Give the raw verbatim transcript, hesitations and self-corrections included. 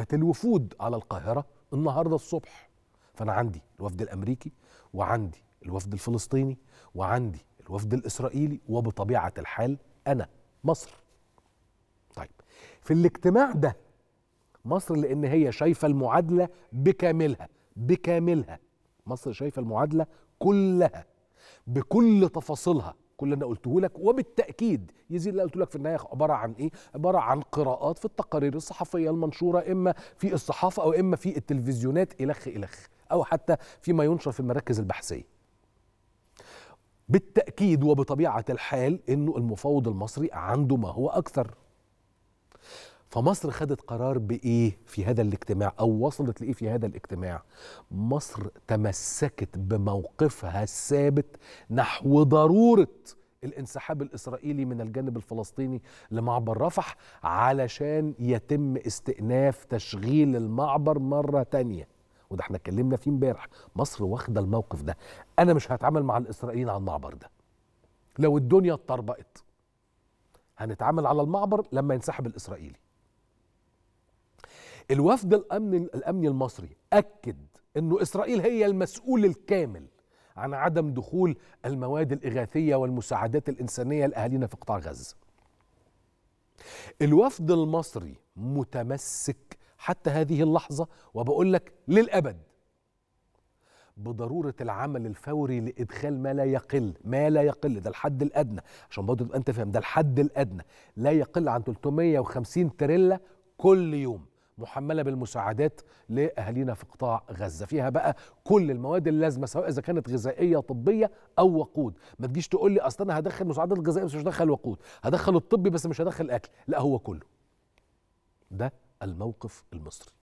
جت الوفود على القاهرة النهاردة الصبح. فأنا عندي الوفد الأمريكي وعندي الوفد الفلسطيني وعندي الوفد الإسرائيلي، وبطبيعة الحال أنا مصر. طيب في الاجتماع ده مصر، لأن هي شايفة المعادلة بكاملها بكاملها مصر شايفة المعادلة كلها بكل تفاصيلها، كل اللي قلته لك، وبالتأكيد يزيد اللي قلته لك في النهاية عبارة عن إيه؟ عبارة عن قراءات في التقارير الصحفية المنشورة إما في الصحافة أو إما في التلفزيونات إلخ إلخ، أو حتى فيما ينشر في المراكز البحثية. بالتأكيد وبطبيعة الحال إنه المفاوض المصري عنده ما هو أكثر. فمصر خدت قرار بإيه في هذا الاجتماع، أو وصلت لإيه في هذا الاجتماع؟ مصر تمسكت بموقفها الثابت نحو ضرورة الانسحاب الإسرائيلي من الجانب الفلسطيني لمعبر رفح، علشان يتم استئناف تشغيل المعبر مرة تانية. وده احنا اتكلمنا فيه امبارح، مصر واخده الموقف ده، انا مش هتعامل مع الاسرائيليين على المعبر ده. لو الدنيا اتطربقت هنتعامل على المعبر لما ينسحب الاسرائيلي. الوفد الامن الامني المصري اكد انه اسرائيل هي المسؤول الكامل عن عدم دخول المواد الاغاثيه والمساعدات الانسانيه لاهالينا في قطاع غزه. الوفد المصري متمسك حتى هذه اللحظة، وبقول لك للأبد، بضرورة العمل الفوري لإدخال ما لا يقل ما لا يقل ده الحد الأدنى، عشان برضه تبقى أنت فاهم، ده الحد الأدنى لا يقل عن ثلاثمائة وخمسين تريلا كل يوم محملة بالمساعدات لأهالينا في قطاع غزة، فيها بقى كل المواد اللازمة سواء إذا كانت غذائية طبية أو وقود. ما تجيش تقول لي أصل أنا هدخل مساعدات غذائية بس مش هدخل وقود، هدخل الطبي بس مش هدخل أكل، لا هو كله. ده الموقف المصري.